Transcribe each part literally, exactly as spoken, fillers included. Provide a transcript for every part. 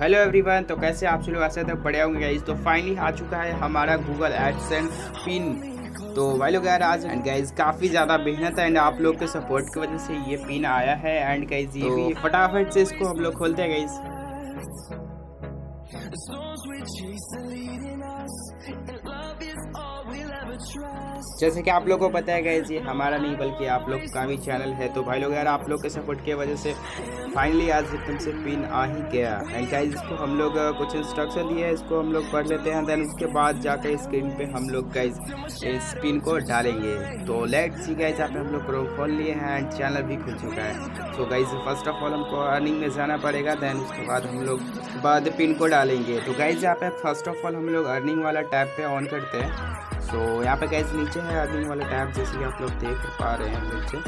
Hello everyone, तो कैसे आप सब लोग ऐसे तक बढ़िया होंगे गाइस। तो फाइनली आ चुका है हमारा गूगल एडसेंस पिन। तो भाई लोग यार आज एंड गाइस काफ़ी ज़्यादा मेहनत है एंड आप लोग के सपोर्ट की वजह से ये पिन आया है एंड गाइस ये भी फटाफट से इसको हम लोग खोलते हैं गाइस। जैसे कि आप लोगों को पता है गाइस ये हमारा नहीं बल्कि आप लोग का भी चैनल है। तो भाई लोग यार आप लोग के सपोर्ट की वजह से फाइनली आज एकदम से पिन आ ही गया एंड गाइस इसको हम लोग कुछ इंस्ट्रक्शन दिए है, इसको हम लोग पढ़ लेते हैं देन उसके बाद जाकर स्क्रीन पे हम लोग गाइस इस पिन को डालेंगे। तो लेट्स सी गाइस यहाँ पे हम लोग क्रोम खोल लिए हैं एंड चैनल भी खुल चुका है। तो गाइस फर्स्ट ऑफ ऑल हमको अर्निंग में जाना पड़ेगा देन उसके बाद हम लोग बाद पिन को डालेंगे। तो गाइस यहाँ पे फर्स्ट ऑफ ऑल हम लोग अर्निंग वाला टैब पे ऑन करते हैं। सो so, यहाँ पे गाइस नीचे है अर्निंग वाला टैब, जैसे कि आप लोग देख पा रहे हैं नीचे।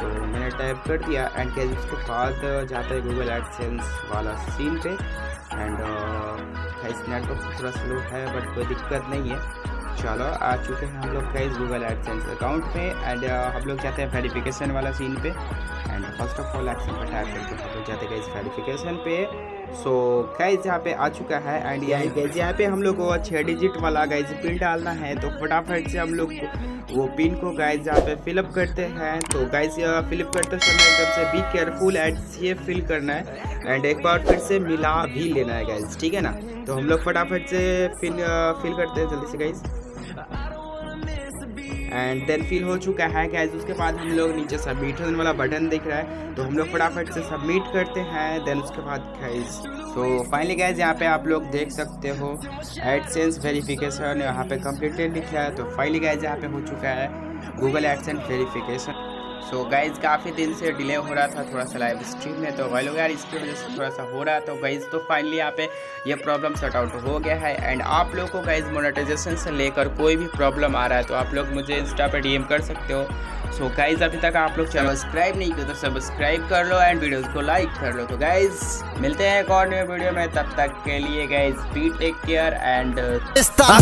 तो मैंने टैप कर दिया एंड गाइस उसके बाद जाता है गूगल एडसेंस वाला सीन पे एंड गाइस नेटवर्क थोड़ा स्लो है बट कोई दिक्कत नहीं है। चलो आ चुके हैं हम लोग गाइस गूगल एडसेंस अकाउंट पे एंड हम लोग जाते हैं वेरिफिकेशन वाला सीन पे and first of all action पर टैप करके हम लोग जाते हैं गाइस वेरिफिकेशन पे। सो गाइस यहाँ पे आ चुका है एंड यहाँ गाइस यहाँ पे हम लोग को छः डिजिट वाला गाइस पिन डालना है। तो फटाफट से हम लोग वो पिन को गाइस यहाँ पे फिलअप करते हैं। तो गाइस फिलअप करते समय एकदम से be careful and safe fill करना है एंड एक बार फिर से मिला भी लेना है गाइस, ठीक है ना। तो हम लोग फटाफट से फिल फिल करते हैं जल्दी से गाइस एंड देन फिल हो चुका है गाइस। उसके बाद हम लोग नीचे सबमिट होने वाला बटन दिख रहा है तो हम लोग फटाफट से सबमिट करते हैं देन उसके बाद गाइस। तो फाइनली गाइस यहाँ पे आप लोग देख सकते हो एडसेंस वेरिफिकेशन यहाँ पे कंप्लीटेड लिखा है। तो फाइनली गाइस यहाँ पे हो चुका है Google AdSense verification. So guys काफ़ी दिन से डिले हो रहा था थोड़ा सा लाइव स्ट्रीम में, तो भाई लोग यार इसकी वजह से थोड़ा सा हो रहा था गाइस। तो फाइनली यहाँ पे ये प्रॉब्लम सॉर्ट आउट हो गया है एंड आप लोग को गाइस मोनेटाइजेशन से लेकर कोई भी प्रॉब्लम आ रहा है तो आप लोग मुझे इंस्टा पे डीएम कर सकते हो। सो so, गाइस अभी तक आप लोग सब्सक्राइब नहीं किया तो सब्सक्राइब कर लो एंड वीडियोस को लाइक कर लो। तो गाइस मिलते हैं एक और नए वीडियो में, तब तक के लिए guys be take care and